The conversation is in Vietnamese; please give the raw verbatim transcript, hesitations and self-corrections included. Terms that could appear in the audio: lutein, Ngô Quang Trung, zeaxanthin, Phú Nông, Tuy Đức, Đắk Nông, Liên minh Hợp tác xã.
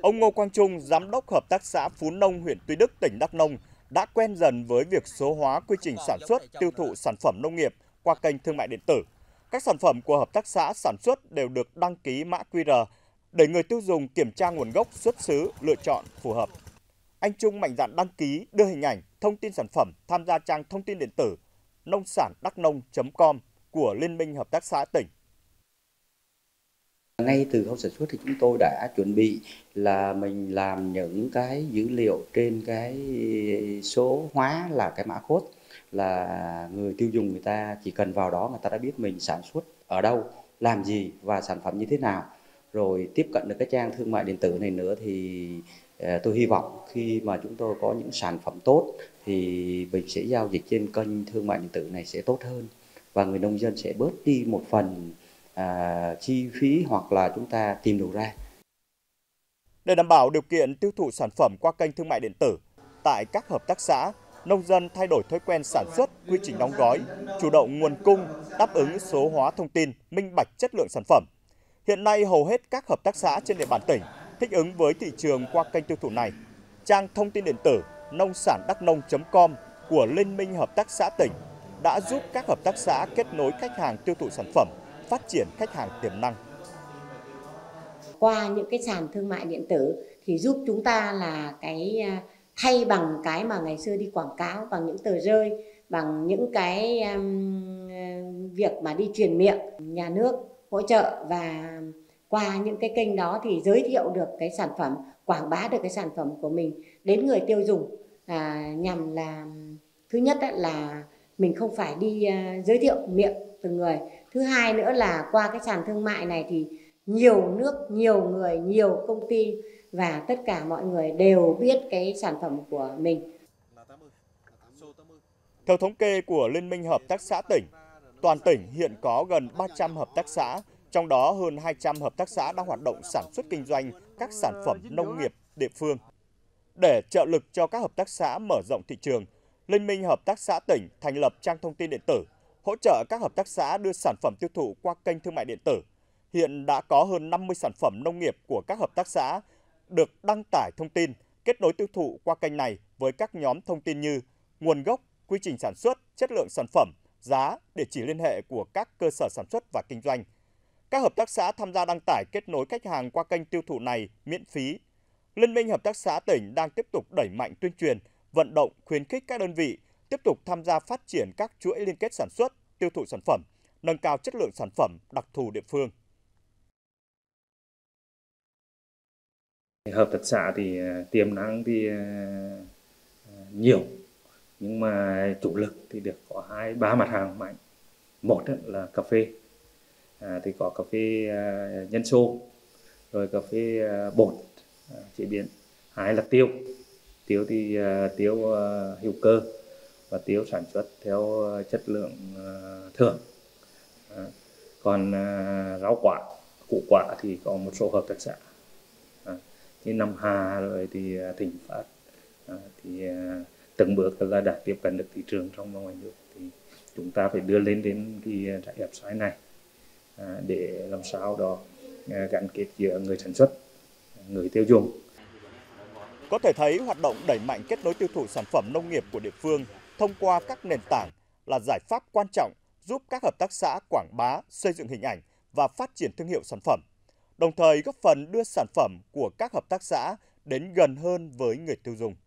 Ông Ngô Quang Trung, giám đốc hợp tác xã Phú Nông, huyện Tuy Đức, tỉnh Đắk Nông, đã quen dần với việc số hóa quy trình sản xuất, tiêu thụ sản phẩm nông nghiệp qua kênh thương mại điện tử. Các sản phẩm của hợp tác xã sản xuất đều được đăng ký mã quy rờ để người tiêu dùng kiểm tra nguồn gốc, xuất xứ, lựa chọn phù hợp. Anh Trung mạnh dạn đăng ký, đưa hình ảnh, thông tin sản phẩm tham gia trang thông tin điện tử nông sand đắc nông chấm com của Liên minh Hợp tác xã tỉnh. Ngay từ khâu sản xuất thì chúng tôi đã chuẩn bị là mình làm những cái dữ liệu trên cái số hóa là cái mã code, là người tiêu dùng người ta chỉ cần vào đó người ta đã biết mình sản xuất ở đâu, làm gì và sản phẩm như thế nào. Rồi tiếp cận được cái trang thương mại điện tử này nữa thì tôi hy vọng khi mà chúng tôi có những sản phẩm tốt thì mình sẽ giao dịch trên kênh thương mại điện tử này sẽ tốt hơn và người nông dân sẽ bớt đi một phần à, chi phí hoặc là chúng ta tìm đủ ra. Để đảm bảo điều kiện tiêu thụ sản phẩm qua kênh thương mại điện tử, tại các hợp tác xã, nông dân thay đổi thói quen sản xuất, quy trình đóng gói, chủ động nguồn cung, đáp ứng số hóa thông tin, minh bạch chất lượng sản phẩm. Hiện nay hầu hết các hợp tác xã trên địa bàn tỉnh thích ứng với thị trường qua kênh tiêu thụ này. Trang thông tin điện tử nông sand đắc nông chấm com của Liên minh Hợp tác xã tỉnh đã giúp các hợp tác xã kết nối khách hàng tiêu thụ sản phẩm, phát triển khách hàng tiềm năng. Qua những cái sàn thương mại điện tử thì giúp chúng ta là cái thay bằng cái mà ngày xưa đi quảng cáo, bằng những tờ rơi, bằng những cái um, việc mà đi truyền miệng, nhà nước hỗ trợ, và qua những cái kênh đó thì giới thiệu được cái sản phẩm, quảng bá được cái sản phẩm của mình đến người tiêu dùng, à, nhằm là thứ nhất là mình không phải đi giới thiệu miệng từng người, thứ hai nữa là qua cái sàn thương mại này thì nhiều nước, nhiều người, nhiều công ty và tất cả mọi người đều biết cái sản phẩm của mình. Theo thống kê của Liên minh Hợp tác xã tỉnh, toàn tỉnh hiện có gần ba trăm hợp tác xã, trong đó hơn hai trăm hợp tác xã đang hoạt động sản xuất kinh doanh các sản phẩm nông nghiệp địa phương. Để trợ lực cho các hợp tác xã mở rộng thị trường, Liên minh Hợp tác xã tỉnh thành lập trang thông tin điện tử, hỗ trợ các hợp tác xã đưa sản phẩm tiêu thụ qua kênh thương mại điện tử. Hiện đã có hơn năm mươi sản phẩm nông nghiệp của các hợp tác xã được đăng tải thông tin, kết nối tiêu thụ qua kênh này với các nhóm thông tin như nguồn gốc, quy trình sản xuất, chất lượng sản phẩm, giá, địa chỉ liên hệ của các cơ sở sản xuất và kinh doanh. Các hợp tác xã tham gia đăng tải kết nối khách hàng qua kênh tiêu thụ này miễn phí. Liên minh Hợp tác xã tỉnh đang tiếp tục đẩy mạnh tuyên truyền, vận động, khuyến khích các đơn vị tiếp tục tham gia phát triển các chuỗi liên kết sản xuất, tiêu thụ sản phẩm, nâng cao chất lượng sản phẩm đặc thù địa phương. Hợp tác xã thì tiềm năng thì nhiều, nhưng mà chủ lực thì được có hai ba mặt hàng mạnh. Một là cà phê, à, thì có cà phê nhân xô, rồi cà phê bột chế biến. Hai là tiêu, tiêu thì tiêu hữu cơ và tiêu sản xuất theo chất lượng thường. À, còn rau quả, củ quả thì có một số hợp tác xã. À, như Nam Hà rồi thì Thịnh Phát, à, thì từng bước là đã tiếp cận được thị trường trong và ngoài nước, thì chúng ta phải đưa lên đến cái trại website này để làm sao đó gắn kết giữa người sản xuất, người tiêu dùng. Có thể thấy hoạt động đẩy mạnh kết nối tiêu thụ sản phẩm nông nghiệp của địa phương thông qua các nền tảng là giải pháp quan trọng giúp các hợp tác xã quảng bá, xây dựng hình ảnh và phát triển thương hiệu sản phẩm, đồng thời góp phần đưa sản phẩm của các hợp tác xã đến gần hơn với người tiêu dùng.